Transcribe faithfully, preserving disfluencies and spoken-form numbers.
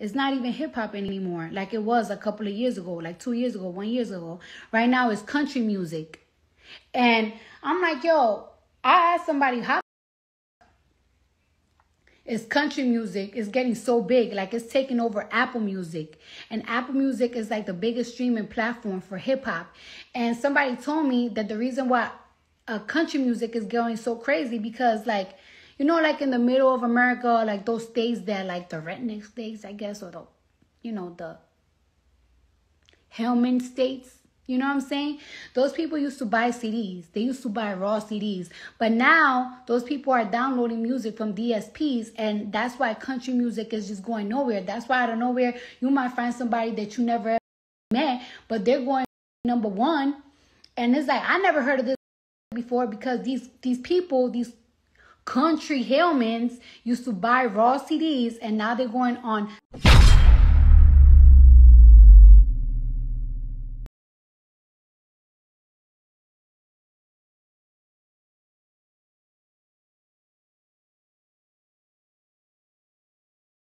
It's not even hip-hop anymore like it was a couple of years ago, like two years ago, one year ago. Right now, it's country music. And I'm like, yo, I asked somebody, how is country music is getting so big? Like, it's taking over Apple Music. And Apple Music is like the biggest streaming platform for hip-hop. And somebody told me that the reason why uh, country music is going so crazy because, like, you know, like in the middle of America, like those states that, like the redneck states, I guess, or the, you know, the Hellman states, you know what I'm saying? Those people used to buy C Ds. They used to buy raw C Ds. But now those people are downloading music from D S Ps, and that's why country music is just going nowhere. That's why out of nowhere, you might find somebody that you never ever met, but they're going number one. And it's like, I never heard of this before because these, these people, these country Hillmans used to buy raw C Ds, and now they're going on